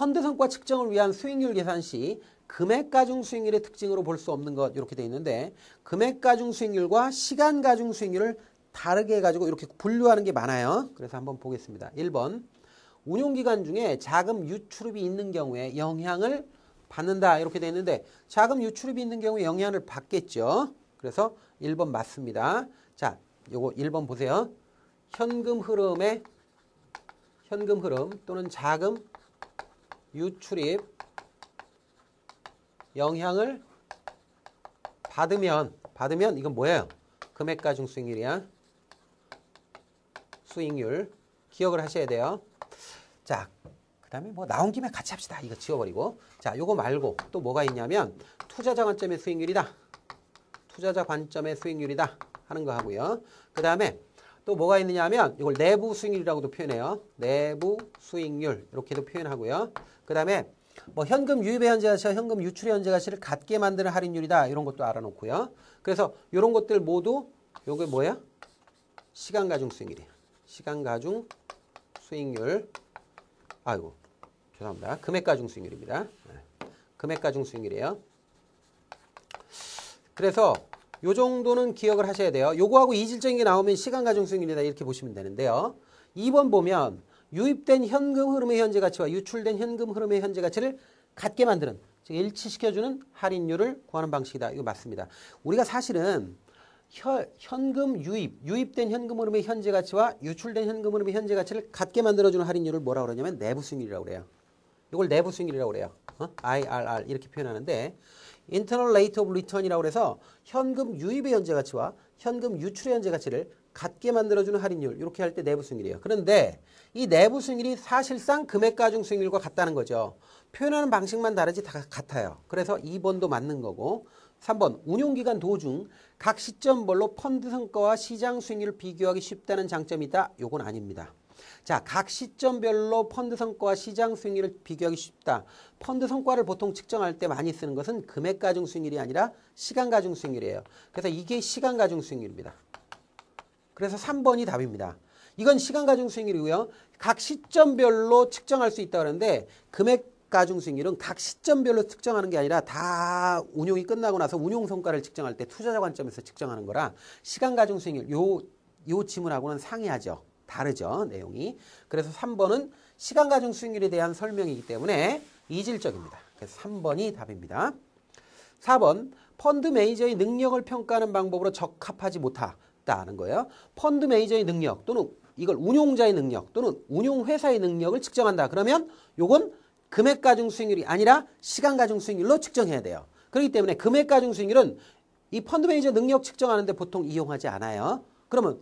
환대성과 측정을 위한 수익률 계산 시 금액가중 수익률의 특징으로 볼 수 없는 것 이렇게 돼 있는데 금액가중 수익률과 시간가중 수익률을 다르게 해가지고 이렇게 분류하는 게 많아요. 그래서 한번 보겠습니다. 1번 운용기간 중에 자금 유출입이 있는 경우에 영향을 받는다 이렇게 돼 있는데 자금 유출입이 있는 경우에 영향을 받겠죠. 그래서 1번 맞습니다. 자, 요거 1번 보세요. 현금 흐름 또는 자금 유출입 영향을 받으면 이건 뭐예요? 금액가중 수익률이야. 수익률 기억을 하셔야 돼요. 자, 그 다음에 뭐 나온 김에 같이 합시다. 이거 지워버리고. 자, 요거 말고 또 뭐가 있냐면 투자자 관점의 수익률이다 하는 거 하고요. 그 다음에 또 뭐가 있느냐면 이걸 내부 수익률이라고도 표현해요. 내부 수익률 이렇게도 표현하고요. 그 다음에 뭐 현금 유입의 현재 가치와 현금 유출의 현재 가치를 같게 만드는 할인율이다 이런 것도 알아놓고요. 그래서 이런 것들 모두 요게 뭐야? 시간가중 수익률. 아이고 죄송합니다. 금액가중 수익률입니다. 금액가중 수익률이에요. 그래서 요 정도는 기억을 하셔야 돼요. 요거하고 이질적인 게 나오면 시간가중 수익률이다 이렇게 보시면 되는데요. 2번 보면 유입된 현금 흐름의 현재 가치와 유출된 현금 흐름의 현재 가치를 같게 만드는, 즉 일치시켜주는 할인율을 구하는 방식이다. 이거 맞습니다. 우리가 사실은 현금 유입된 현금 흐름의 현재 가치와 유출된 현금 흐름의 현재 가치를 같게 만들어주는 할인율을 뭐라고 그러냐면 내부 수익률이라고 그래요. 이걸 내부 수익률이라고 그래요. IRR 이렇게 표현하는데 Internal Rate of Return이라고 해서 현금 유입의 현재 가치와 현금 유출의 현재 가치를 같게 만들어주는 할인율 이렇게 할 때 내부 수익률이에요. 그런데 이 내부 수익률이 사실상 금액가중 수익률과 같다는 거죠. 표현하는 방식만 다르지 다 같아요. 그래서 2번도 맞는 거고 3번 운용기간 도중 각 시점별로 펀드 성과와 시장 수익률을 비교하기 쉽다는 장점이 있다. 요건 아닙니다. 자, 각 시점별로 펀드 성과와 시장 수익률을 비교하기 쉽다. 펀드 성과를 보통 측정할 때 많이 쓰는 것은 금액가중 수익률이 아니라 시간가중 수익률이에요. 그래서 이게 시간가중 수익률입니다. 그래서 3번이 답입니다. 이건 시간가중 수익률이고요. 각 시점별로 측정할 수 있다고 하는데 금액가중 수익률은 각 시점별로 측정하는 게 아니라 다 운용이 끝나고 나서 운용 성과를 측정할 때 투자자 관점에서 측정하는 거라 시간가중 수익률 요 지문하고는 상이하죠. 다르죠, 내용이. 그래서 3번은 시간가중 수익률에 대한 설명이기 때문에 이질적입니다. 그래서 3번이 답입니다. 4번, 펀드 매니저의 능력을 평가하는 방법으로 적합하지 못하다는 거예요. 펀드 매니저의 능력 또는 이걸 운용자의 능력 또는 운용회사의 능력을 측정한다. 그러면 요건 금액가중 수익률이 아니라 시간가중 수익률로 측정해야 돼요. 그렇기 때문에 금액가중 수익률은 이 펀드 매니저 능력 측정하는데 보통 이용하지 않아요. 그러면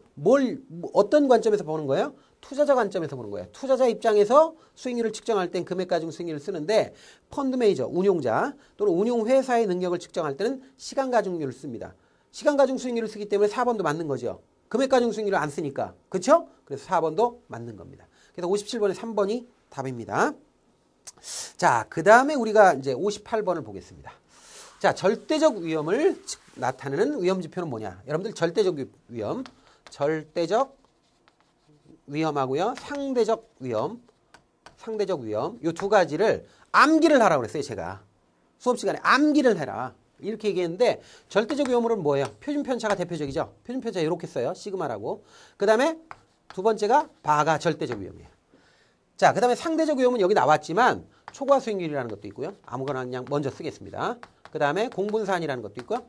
어떤 관점에서 보는 거예요? 투자자 관점에서 보는 거예요. 투자자 입장에서 수익률을 측정할 땐 금액가중 수익률을 쓰는데 펀드 매니저, 운용자 또는 운용회사의 능력을 측정할 때는 시간가중률을 씁니다. 시간가중 수익률을 쓰기 때문에 4번도 맞는 거죠. 금액가중 수익률을 안 쓰니까. 그렇죠? 그래서 4번도 맞는 겁니다. 그래서 57번에 3번이 답입니다. 자, 그 다음에 우리가 이제 58번을 보겠습니다. 자, 절대적 위험을 나타내는 위험 지표는 뭐냐? 여러분들 절대적 위험하고요. 상대적 위험. 요 두 가지를 암기를 하라고 그랬어요, 제가. 수업 시간에 암기를 해라. 이렇게 얘기했는데 절대적 위험으로는 뭐예요? 표준 편차가 대표적이죠. 표준 편차 이렇게 써요. 시그마라고. 그다음에 두 번째가 바가 절대적 위험이에요. 자, 그다음에 상대적 위험은 여기 나왔지만 초과 수익률이라는 것도 있고요. 아무거나 그냥 먼저 쓰겠습니다. 그 다음에 공분산이라는 것도 있고요.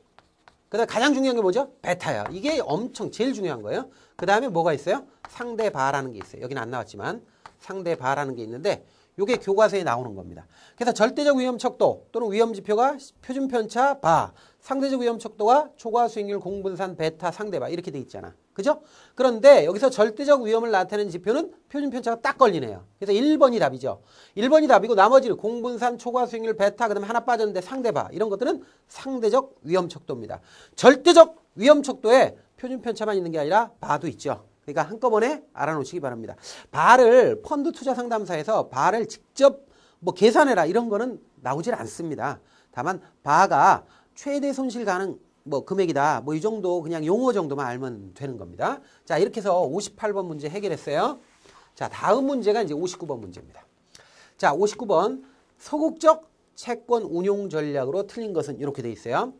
그 다음에 가장 중요한 게 뭐죠? 베타야. 이게 제일 중요한 거예요. 그 다음에 뭐가 있어요? 상대바라는 게 있어요. 여기는 안 나왔지만 상대바라는 게 있는데 이게 교과서에 나오는 겁니다. 그래서 절대적 위험 척도 또는 위험 지표가 표준 편차 바, 상대적 위험 척도가 초과 수익률, 공분산, 베타, 상대바 이렇게 돼 있잖아. 그죠? 그런데 여기서 절대적 위험을 나타내는 지표는 표준 편차가 딱 걸리네요. 그래서 1번이 답이죠. 1번이 답이고 나머지 공분산, 초과 수익률, 베타, 그다음에 하나 빠졌는데 상대바 이런 것들은 상대적 위험 척도입니다. 절대적 위험 척도에 표준 편차만 있는 게 아니라 바도 있죠. 그러니까 한꺼번에 알아놓으시기 바랍니다. 바를 펀드 투자 상담사에서 바를 직접 뭐 계산해라 이런 거는 나오질 않습니다. 다만 바가 최대 손실 가능 뭐 금액이다 뭐 이 정도 그냥 용어 정도만 알면 되는 겁니다. 자, 이렇게 해서 58번 문제 해결했어요. 자, 다음 문제가 이제 59번 문제입니다. 자, 59번 소극적 채권 운용 전략으로 틀린 것은 이렇게 돼 있어요.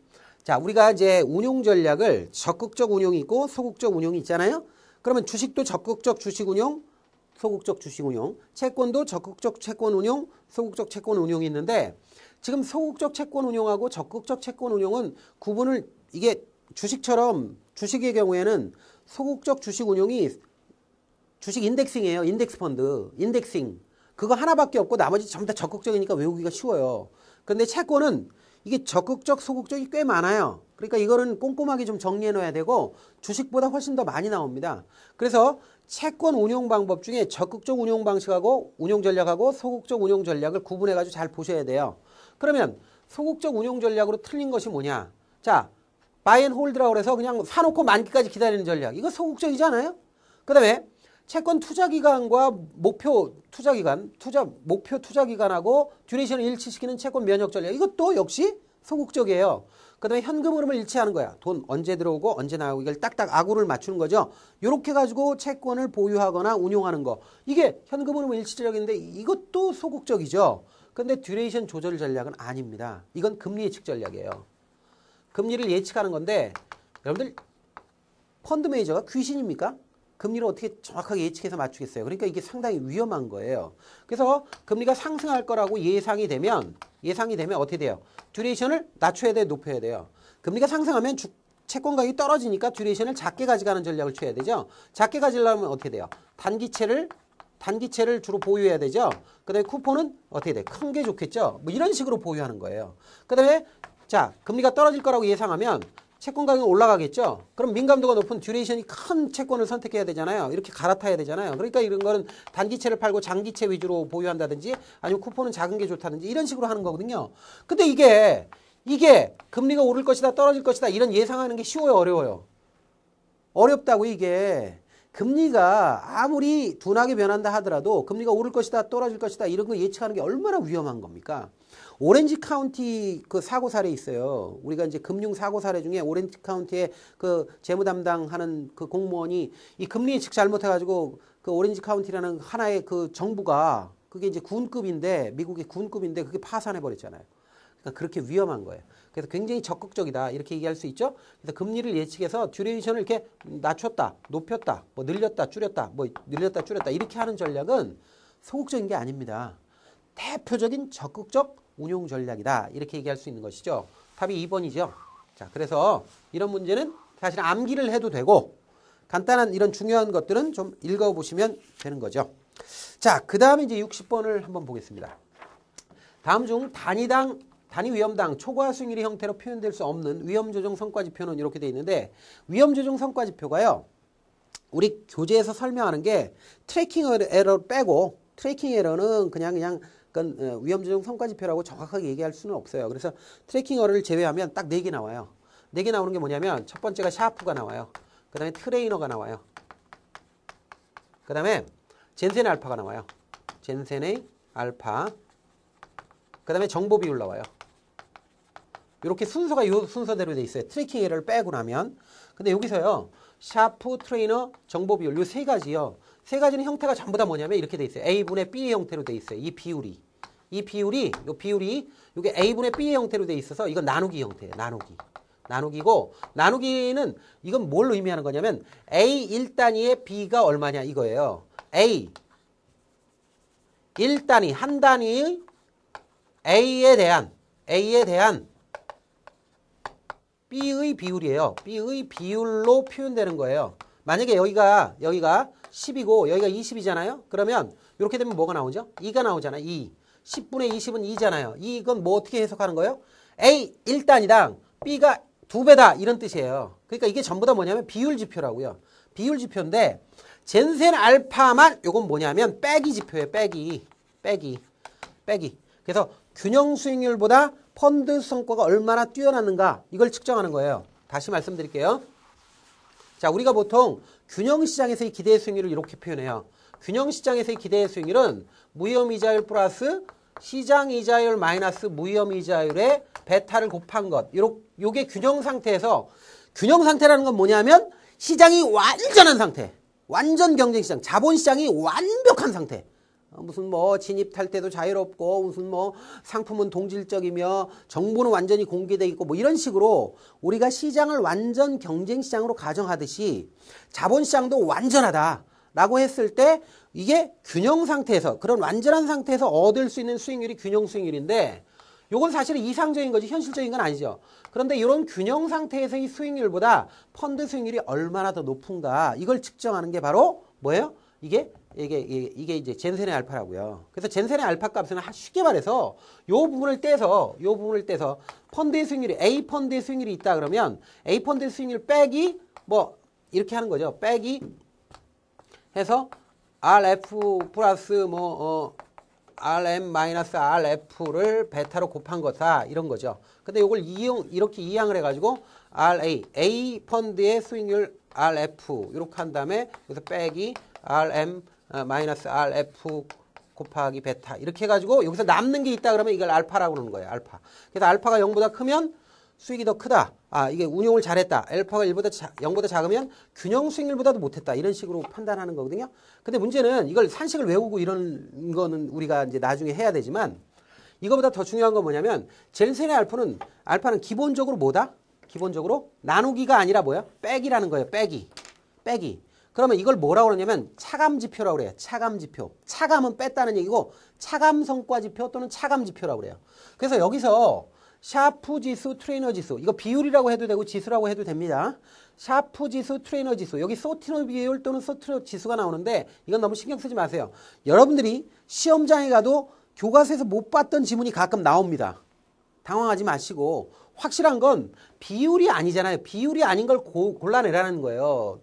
자, 우리가 이제 운용 전략을 적극적 운용이 있고 소극적 운용이 있잖아요. 그러면 주식도 적극적 주식 운용, 소극적 주식 운용, 채권도 적극적 채권 운용, 소극적 채권 운용이 있는데 지금 소극적 채권 운용하고 적극적 채권 운용은 구분을, 이게 주식처럼 주식의 경우에는 소극적 주식 운용이 주식 인덱싱이에요. 인덱스 펀드, 인덱싱. 그거 하나밖에 없고 나머지 전부 다 적극적이니까 외우기가 쉬워요. 그런데 채권은 이게 적극적, 소극적이 꽤 많아요. 그러니까 이거는 꼼꼼하게 좀 정리해 놓아야 되고 주식보다 훨씬 더 많이 나옵니다. 그래서 채권 운용 방법 중에 적극적 운용 방식하고 운용 전략하고 소극적 운용 전략을 구분해 가지고 잘 보셔야 돼요. 그러면 소극적 운용 전략으로 틀린 것이 뭐냐? 자, 바이 앤 홀드라고 해서 그냥 사놓고 만기까지 기다리는 전략. 이거 소극적이잖아요? 그 다음에 채권 투자기간과 목표 투자기간, 목표 투자기간하고 듀레이션을 일치시키는 채권 면역 전략. 이것도 역시 소극적이에요. 그 다음에 현금 흐름을 일치하는 거야. 돈 언제 들어오고 언제 나오고 이걸 딱딱 아구를 맞추는 거죠. 이렇게 가지고 채권을 보유하거나 운용하는 거. 이게 현금 흐름 일치 전략인데 이것도 소극적이죠. 근데 듀레이션 조절 전략은 아닙니다. 이건 금리 예측 전략이에요. 금리를 예측하는 건데 여러분들 펀드 매니저가 귀신입니까? 금리를 어떻게 정확하게 예측해서 맞추겠어요? 그러니까 이게 상당히 위험한 거예요. 그래서 금리가 상승할 거라고 예상이 되면 어떻게 돼요? 듀레이션을 낮춰야 돼요? 높여야 돼요? 금리가 상승하면 채권 가격이 떨어지니까 듀레이션을 작게 가져가는 전략을 취해야 되죠. 작게 가지려면 어떻게 돼요? 단기채를 주로 보유해야 되죠. 그 다음에 쿠폰은 어떻게 돼요? 큰 게 좋겠죠. 뭐 이런 식으로 보유하는 거예요. 그 다음에 자, 금리가 떨어질 거라고 예상하면 채권 가격은 올라가겠죠. 그럼 민감도가 높은 듀레이션이 큰 채권을 선택해야 되잖아요. 이렇게 갈아타야 되잖아요. 그러니까 이런 거는 단기채를 팔고 장기채 위주로 보유한다든지 아니면 쿠폰은 작은 게 좋다든지 이런 식으로 하는 거거든요. 근데 이게 금리가 오를 것이다 떨어질 것이다 이런 예상하는 게 쉬워요? 어려워요? 어렵다고. 이게 금리가 아무리 둔하게 변한다 하더라도 금리가 오를 것이다 떨어질 것이다 이런 거 예측하는 게 얼마나 위험한 겁니까? 오렌지 카운티 그 사고 사례 있어요. 우리가 이제 금융 사고 사례 중에 오렌지 카운티의 그 재무 담당하는 그 공무원이 이 금리 예측 잘못해가지고 그 오렌지 카운티라는 하나의 그 정부가 그게 이제 군급인데 미국의 군급인데 그게 파산해버렸잖아요. 그러니까 그렇게 위험한 거예요. 그래서 굉장히 적극적이다 이렇게 얘기할 수 있죠. 그래서 금리를 예측해서 듀레이션을 이렇게 낮췄다, 높였다, 뭐 늘렸다, 줄였다, 뭐 늘렸다, 줄였다 이렇게 하는 전략은 소극적인 게 아닙니다. 대표적인 적극적 운용 전략이다 이렇게 얘기할 수 있는 것이죠. 답이 2번이죠. 자, 그래서 이런 문제는 사실 암기를 해도 되고 간단한 이런 중요한 것들은 좀 읽어보시면 되는 거죠. 자, 그 다음에 이제 60번을 한번 보겠습니다. 다음 중 단위 위험당 초과 수익률의 형태로 표현될 수 없는 위험조정 성과지표는 이렇게 돼 있는데 위험조정 성과지표가요. 우리 교재에서 설명하는 게 트래킹 에러를 빼고 트래킹 에러는 그냥 위험조정 성과지표라고 정확하게 얘기할 수는 없어요. 그래서 트래킹 에러를 제외하면 딱 4개 나와요. 4개 나오는 게 뭐냐면 첫 번째가 샤프가 나와요. 그 다음에 트레이너가 나와요. 그 다음에 젠센의 알파가 나와요. 젠센의 알파. 그 다음에 정보 비율 나와요. 이렇게 순서가 이 순서대로 돼 있어요. 트래킹 에러를 빼고 나면. 근데 여기서요. 샤프, 트레이너, 정보 비율 이 세 가지요. 세 가지는 형태가 전부 다 뭐냐면 이렇게 돼 있어요. A분의 B의 형태로 돼 있어요. 이 비율이 이게 A분의 B의 형태로 돼 있어서 이건 나누기 형태예요. 나누기고 나누기는 이건 뭘 의미하는 거냐면 A 1단위의 B가 얼마냐 이거예요. A 1단위 한 단위의 A에 대한 B의 비율이에요. B의 비율로 표현되는 거예요. 만약에 여기가 10이고 여기가 20이잖아요. 그러면 이렇게 되면 뭐가 나오죠? 2가 나오잖아요. 2. 10분의 20은 2잖아요. 이건 뭐 어떻게 해석하는 거예요? A 1단위당 B가 2배다 이런 뜻이에요. 그러니까 이게 전부 다 뭐냐면 비율지표라고요. 비율지표인데 젠센 알파만 이건 뭐냐면 빼기 지표예요. 빼기. 그래서 균형 수익률보다 펀드 성과가 얼마나 뛰어났는가 이걸 측정하는 거예요. 다시 말씀드릴게요. 자, 우리가 보통 균형 시장에서의 기대 수익률을 이렇게 표현해요. 균형 시장에서의 기대 수익률은 무위험 이자율 플러스 시장 이자율 마이너스 무위험 이자율의 베타를 곱한 것. 요게 균형 상태에서 균형 상태라는 건 뭐냐면 시장이 완전한 상태. 완전 경쟁 시장, 자본 시장이 완벽한 상태. 무슨 뭐 진입할 때도 자유롭고 무슨 뭐 상품은 동질적이며 정보는 완전히 공개되어 있고 뭐 이런 식으로 우리가 시장을 완전 경쟁시장으로 가정하듯이 자본시장도 완전하다라고 했을 때 이게 균형 상태에서 그런 완전한 상태에서 얻을 수 있는 수익률이 균형 수익률인데 요건 사실은 이상적인 거지 현실적인 건 아니죠. 그런데 이런 균형 상태에서의 수익률보다 펀드 수익률이 얼마나 더 높은가 이걸 측정하는 게 바로 뭐예요? 이게 이제 젠센의 알파라고요. 그래서 젠센의 알파 값은 쉽게 말해서 요 부분을 떼서 펀드의 수익률이 A 펀드의 수익률이 있다 그러면 A 펀드의 수익률 빼기 뭐 이렇게 하는 거죠. 빼기 해서 RF 플러스 뭐 RM-RF를 베타로 곱한 거다 이런 거죠. 근데 이걸 이렇게 이항을 해가지고 RA, A 펀드의 수익률 RF 이렇게 한 다음에 여기서 빼기 RM-RF 곱하기 베타 이렇게 해가지고 여기서 남는 게 있다 그러면 이걸 알파라고 그러는 거예요. 알파. 그래서 알파가 0보다 크면 수익이 더 크다. 아 이게 운용을 잘했다. 알파가 0보다 작으면 균형 수익률보다도 못했다. 이런 식으로 판단하는 거거든요. 근데 문제는 이걸 산식을 외우고 이런 거는 우리가 이제 나중에 해야 되지만 이거보다 더 중요한 건 뭐냐면 젠센의 알파는 기본적으로 뭐다? 기본적으로 나누기가 아니라 뭐야? 빼기라는 거예요. 빼기. 그러면 이걸 뭐라고 그러냐면 차감지표라고 그래요. 차감지표. 차감은 뺐다는 얘기고 차감성과지표 또는 차감지표라고 그래요. 그래서 여기서 샤프 지수, 트레이너 지수 이거 비율이라고 해도 되고 지수라고 해도 됩니다. 샤프 지수, 트레이너 지수 여기 소티노 비율 또는 소티노 지수가 나오는데 이건 너무 신경 쓰지 마세요. 여러분들이 시험장에 가도 교과서에서 못 봤던 지문이 가끔 나옵니다. 당황하지 마시고 확실한 건 비율이 아니잖아요. 비율이 아닌 걸 골라내라는 거예요.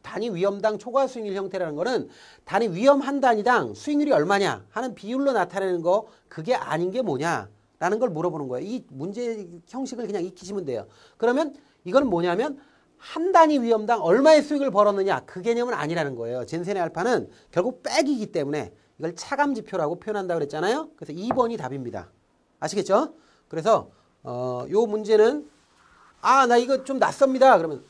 단위 위험당 초과 수익률 형태라는 거는 단위 위험 한 단위당 수익률이 얼마냐 하는 비율로 나타내는 거 그게 아닌 게 뭐냐 라는 걸 물어보는 거예요. 이 문제 형식을 그냥 익히시면 돼요. 그러면 이건 뭐냐면 한 단위 위험당 얼마의 수익을 벌었느냐 그 개념은 아니라는 거예요. 젠센의 알파는 결국 빼기이기 때문에 이걸 차감지표라고 표현한다고 그랬잖아요. 그래서 2번이 답입니다. 아시겠죠? 그래서 요 문제는 아, 나 이거 좀 낯섭니다. 그러면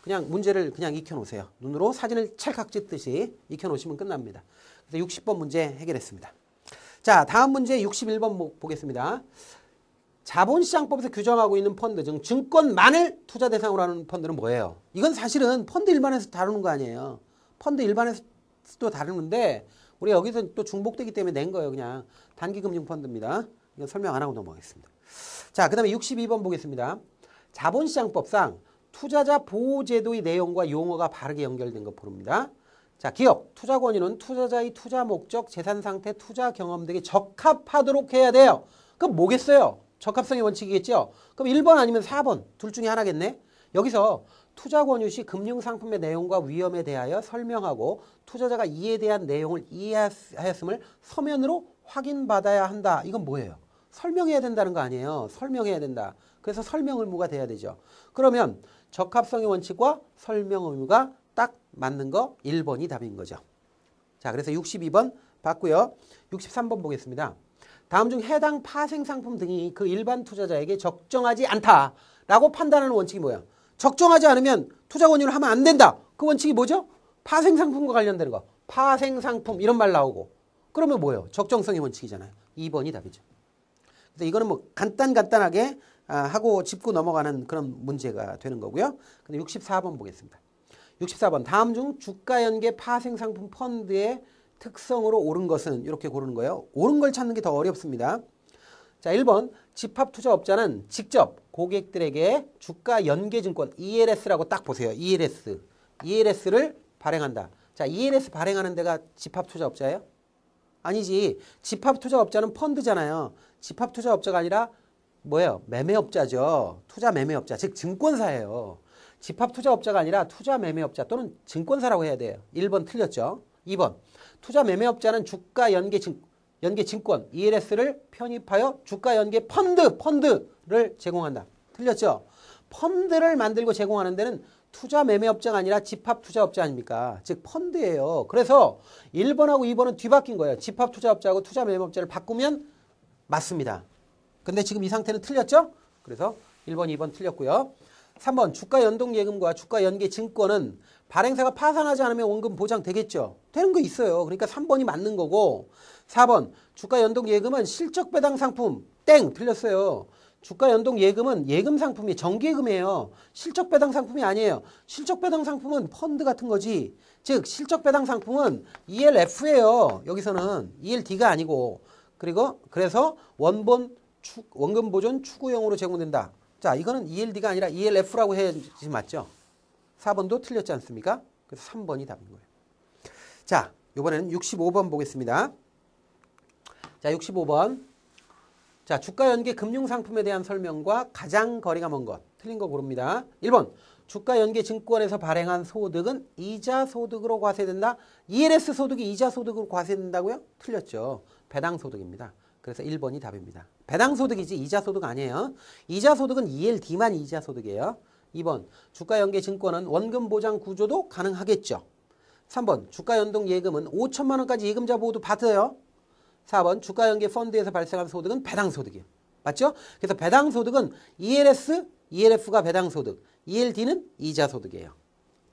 그냥 문제를 그냥 익혀놓으세요. 눈으로 사진을 찰칵 찍듯이 익혀놓으시면 끝납니다. 그래서 60번 문제 해결했습니다. 자, 다음 문제 61번 보겠습니다. 자본시장법에서 규정하고 있는 펀드, 즉 증권만을 투자 대상으로 하는 펀드는 뭐예요? 이건 사실은 펀드 일반에서 다루는 거 아니에요. 펀드 일반에서도 다루는데 우리가 여기서 또 중복되기 때문에 낸 거예요. 그냥 단기금융펀드입니다. 이건 설명 안 하고 넘어가겠습니다. 자, 그 다음에 62번 보겠습니다. 자본시장법상 투자자 보호제도의 내용과 용어가 바르게 연결된 거 부릅니다. 자, 기억, 투자 권유는 투자자의 투자 목적, 재산 상태, 투자 경험 등에 적합하도록 해야 돼요. 그럼 뭐겠어요? 적합성의 원칙이겠죠? 그럼 1번 아니면 4번, 둘 중에 하나겠네? 여기서 투자 권유 시 금융상품의 내용과 위험에 대하여 설명하고 투자자가 이에 대한 내용을 이해하였음을 서면으로 확인받아야 한다. 이건 뭐예요? 설명해야 된다는 거 아니에요. 설명해야 된다. 그래서 설명 의무가 돼야 되죠. 그러면 적합성의 원칙과 설명 의무가 딱 맞는 거 1번이 답인 거죠. 자, 그래서 62번 봤고요. 63번 보겠습니다. 다음 중 해당 파생 상품 등이 그 일반 투자자에게 적정하지 않다라고 판단하는 원칙이 뭐야? 적정하지 않으면 투자 권유를 하면 안 된다. 그 원칙이 뭐죠? 파생 상품과 관련되는 거. 파생 상품 이런 말 나오고. 그러면 뭐예요? 적정성의 원칙이잖아요. 2번이 답이죠. 그래서 이거는 뭐 간단하게 하고 짚고 넘어가는 그런 문제가 되는 거고요. 근데 64번 보겠습니다. 64번 다음 중 주가연계 파생상품 펀드의 특성으로 옳은 것은 이렇게 고르는 거예요. 옳은 걸 찾는 게 더 어렵습니다. 자, 1번 집합투자업자는 직접 고객들에게 주가연계증권 ELS라고 딱 보세요. ELS를 발행한다. 자, ELS 발행하는 데가 집합투자업자예요? 아니지. 집합투자업자는 펀드잖아요. 집합투자업자가 아니라 뭐예요? 매매업자죠. 투자매매업자 즉 증권사예요. 집합투자업자가 아니라 투자매매업자 또는 증권사라고 해야 돼요. 1번 틀렸죠. 2번 투자매매업자는 주가연계증권 ELS를 편입하여 주가연계 펀드를 제공한다. 틀렸죠. 펀드를 만들고 제공하는 데는 투자매매업자가 아니라 집합투자업자 아닙니까? 즉 펀드예요. 그래서 1번하고 2번은 뒤바뀐 거예요. 집합투자업자하고 투자매매업자를 바꾸면 맞습니다. 근데 지금 이 상태는 틀렸죠? 그래서 1번, 2번 틀렸고요. 3번 주가연동예금과 주가연계증권은 발행사가 파산하지 않으면 원금 보장되겠죠. 되는 거 있어요. 그러니까 3번이 맞는 거고 4번 주가연동예금은 실적배당상품 땡 틀렸어요. 주가연동예금은 예금상품이 정기예금이에요. 실적배당상품이 아니에요. 실적배당상품은 펀드 같은 거지. 즉 실적배당상품은 ELF예요. 여기서는 ELD가 아니고 그리고 그래서 원금보존 추구형으로 제공된다. 자, 이거는 ELD가 아니라 ELF라고 해야지 맞죠? 4번도 틀렸지 않습니까? 그래서 3번이 답인 거예요. 자, 이번에는 65번 보겠습니다. 자, 65번. 자, 주가연계 금융상품에 대한 설명과 가장 거리가 먼 것. 틀린 거 고릅니다. 1번. 주가연계 증권에서 발행한 소득은 이자 소득으로 과세된다. ELS 소득이 이자 소득으로 과세된다고요? 틀렸죠. 배당 소득입니다. 그래서 1번이 답입니다. 배당 소득이지 이자 소득 아니에요. 이자 소득은 ELD만 이자 소득이에요. 2번. 주가연계 증권은 원금 보장 구조도 가능하겠죠. 3번. 주가연동예금은 5천만 원까지 예금자 보호도 받아요. 4번 주가연계 펀드에서 발생한 소득은 배당소득이에요. 맞죠? 그래서 배당소득은 ELS, ELF가 배당소득, ELD는 이자소득이에요.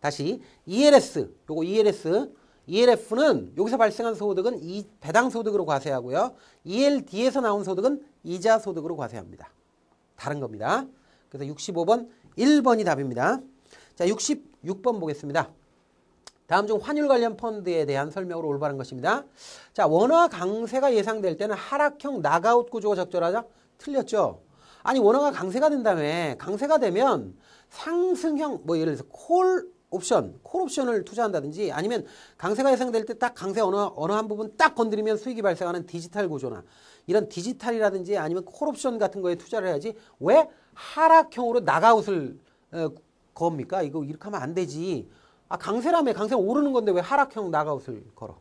다시 ELS, 요거 ELS, ELF는 여기서 발생한 소득은 이 배당소득으로 과세하고요. ELD에서 나온 소득은 이자소득으로 과세합니다. 다른 겁니다. 그래서 65번 1번이 답입니다. 자, 66번 보겠습니다. 다음 중 환율 관련 펀드에 대한 설명으로 올바른 것입니다. 자, 원화 강세가 예상될 때는 하락형 낙아웃 구조가 적절하죠? 틀렸죠? 아니, 원화가 강세가 된다며. 강세가 되면 상승형, 뭐 예를 들어서 콜옵션을 투자한다든지 아니면 강세가 예상될 때 딱 강세 어느 한 부분 딱 건드리면 수익이 발생하는 디지털 구조나 이런 디지털이라든지 아니면 콜옵션 같은 거에 투자를 해야지 왜 하락형으로 낙아웃을 겁니까? 이거 이렇게 하면 안 되지. 아, 강세라며. 강세 오르는 건데 왜 하락형 낙아웃을 걸어?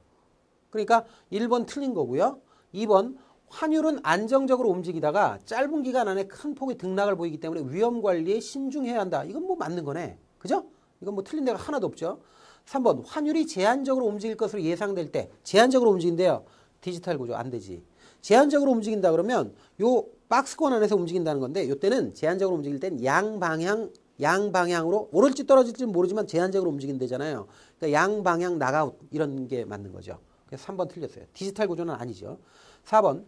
그러니까 1번 틀린 거고요. 2번 환율은 안정적으로 움직이다가 짧은 기간 안에 큰 폭의 등락을 보이기 때문에 위험 관리에 신중해야 한다. 이건 뭐 맞는 거네. 그죠? 이건 뭐 틀린 데가 하나도 없죠. 3번 환율이 제한적으로 움직일 것으로 예상될 때 제한적으로 움직인대요. 디지털 구조 안 되지. 제한적으로 움직인다 그러면 요 박스권 안에서 움직인다는 건데 요때는 제한적으로 움직일 땐 양방향으로 오를지 떨어질지는 모르지만 제한적으로 움직인대잖아요. 그러니까 양방향 낙아웃 이런 게 맞는 거죠. 그래서 3번 틀렸어요. 디지털 구조는 아니죠. 4번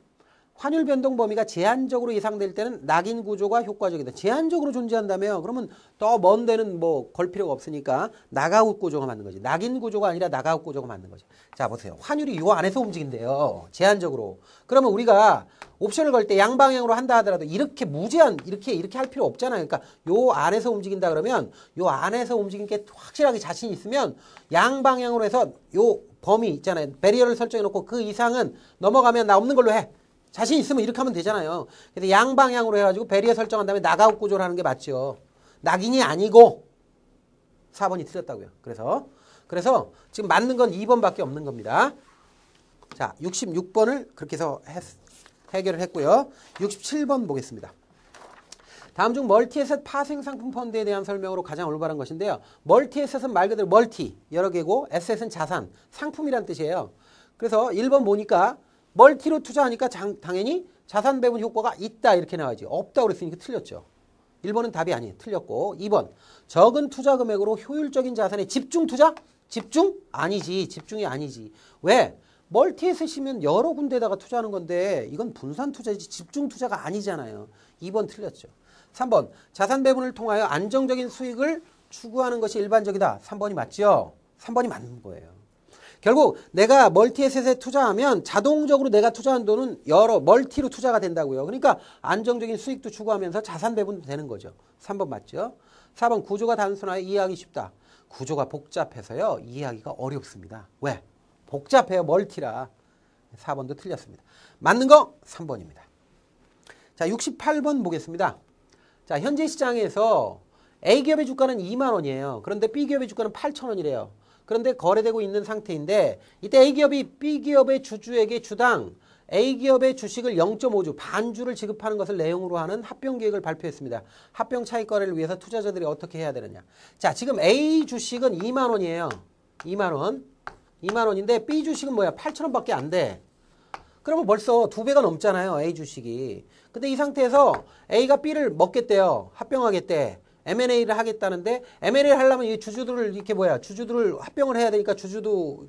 환율 변동 범위가 제한적으로 예상될 때는 낙인 구조가 효과적이다. 제한적으로 존재한다며. 그러면 더 먼 데는 뭐 걸 필요가 없으니까 낙아웃 구조가 맞는 거지. 낙인 구조가 아니라 낙아웃 구조가 맞는 거지. 자, 보세요. 환율이 요 안에서 움직인대요. 제한적으로. 그러면 우리가 옵션을 걸 때 양방향으로 한다 하더라도 이렇게 무제한 이렇게 할 필요 없잖아요. 그러니까 요 안에서 움직인다 그러면 요 안에서 움직인 게 확실하게 자신 있으면 양방향으로 해서 요 범위 있잖아요. 배리어를 설정해 놓고 그 이상은 넘어가면 나 없는 걸로 해. 자신 있으면 이렇게 하면 되잖아요. 그래서 양방향으로 해가지고 배리어 설정한 다음에 낙아웃 구조를 하는 게 맞죠. 낙인이 아니고 4번이 틀렸다고요. 그래서 지금 맞는 건 2번밖에 없는 겁니다. 자, 66번을 그렇게 해서 해결을 했고요. 67번 보겠습니다. 다음 중 멀티에셋 파생상품 펀드에 대한 설명으로 가장 올바른 것인데요. 멀티에셋은 말 그대로 멀티, 여러 개고 에셋은 자산, 상품이란 뜻이에요. 그래서 1번 보니까 멀티로 투자하니까 당연히 자산 배분 효과가 있다 이렇게 나와야지. 없다고 그랬으니까 틀렸죠. 1번은 답이 아니에요. 틀렸고. 2번 적은 투자 금액으로 효율적인 자산에 집중 투자? 집중? 아니지. 집중이 아니지. 왜? 멀티에셋이면 여러 군데다가 투자하는 건데 이건 분산 투자지 집중 투자가 아니잖아요. 2번 틀렸죠. 3번 자산 배분을 통하여 안정적인 수익을 추구하는 것이 일반적이다. 3번이 맞죠? 3번이 맞는 거예요. 결국 내가 멀티에셋에 투자하면 자동적으로 내가 투자한 돈은 여러 멀티로 투자가 된다고요. 그러니까 안정적인 수익도 추구하면서 자산 배분도 되는 거죠. 3번 맞죠? 4번 구조가 단순하여 이해하기 쉽다. 구조가 복잡해서요. 이해하기가 어렵습니다. 왜? 복잡해요. 멀티라. 4번도 틀렸습니다. 맞는 거 3번입니다. 자, 68번 보겠습니다. 자, 현재 시장에서 A기업의 주가는 2만 원이에요. 그런데 B기업의 주가는 8천 원이래요. 그런데 거래되고 있는 상태인데 이때 A기업이 B기업의 주주에게 주당 A기업의 주식을 0.5주 반주를 지급하는 것을 내용으로 하는 합병계획을 발표했습니다. 합병 차익 거래를 위해서 투자자들이 어떻게 해야 되느냐. 자, 지금 A 주식은 2만 원이에요. 2만 원. 2만 원인데 B 주식은 뭐야? 8천 원밖에 안 돼. 그러면 벌써 2배가 넘잖아요. A 주식이. 근데 이 상태에서 A가 B를 먹겠대요. 합병하겠대. M&A를 하겠다는데 M&A를 하려면 이 주주들을 이렇게 주주들을 합병을 해야 되니까 주주도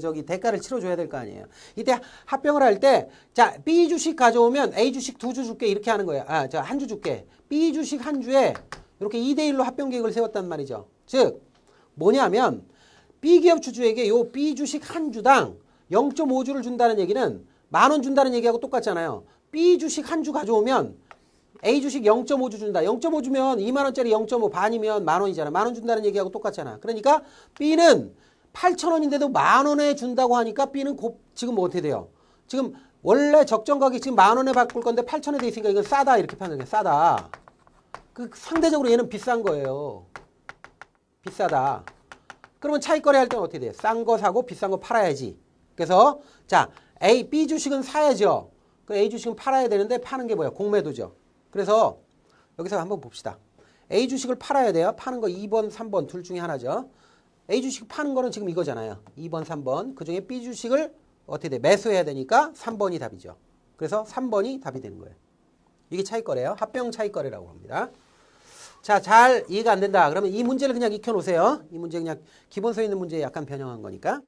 저기 대가를 치러줘야 될 거 아니에요. 이때 합병을 할 때 자 B 주식 가져오면 A 주식 2주 줄게 이렇게 하는 거예요. 아, 저 한 주 줄게. B 주식 한 주에 이렇게 2:1로 합병 계획을 세웠단 말이죠. 즉 뭐냐면 B 기업 주주에게 요 B 주식 한 주당 0.5주를 준다는 얘기는 10,000원 준다는 얘기하고 똑같잖아요. B 주식 한 주 가져오면 A 주식 0.5주 준다. 0.5주면 20,000원짜리 0.5 반이면 10,000원이잖아. 10,000원 준다는 얘기하고 똑같잖아. 그러니까 B는 8,000원인데도 10,000원에 준다고 하니까 B는 지금 어떻게 돼요? 지금 원래 적정가격이 지금 10,000원에 바꿀 건데 8,000원에 돼 있으니까 이건 싸다 이렇게 판단해. 싸다. 그 상대적으로 얘는 비싼 거예요. 비싸다. 그러면 차익거래 할 때는 어떻게 돼요? 싼 거 사고 비싼 거 팔아야지. 그래서 자 A, B 주식은 사야죠. 그럼 A 주식은 팔아야 되는데 파는 게 뭐야? 공매도죠. 그래서 여기서 한번 봅시다. A 주식을 팔아야 돼요. 파는 거 2번, 3번 둘 중에 하나죠. A 주식 파는 거는 지금 이거잖아요. 2번, 3번. 그중에 B 주식을 어떻게 돼? 매수해야 되니까 3번이 답이죠. 그래서 3번이 답이 되는 거예요. 이게 차익거래예요. 합병 차익거래라고 합니다. 자, 잘 이해가 안 된다. 그러면 이 문제를 그냥 익혀놓으세요. 이 문제 그냥 기본서에 있는 문제에 약간 변형한 거니까.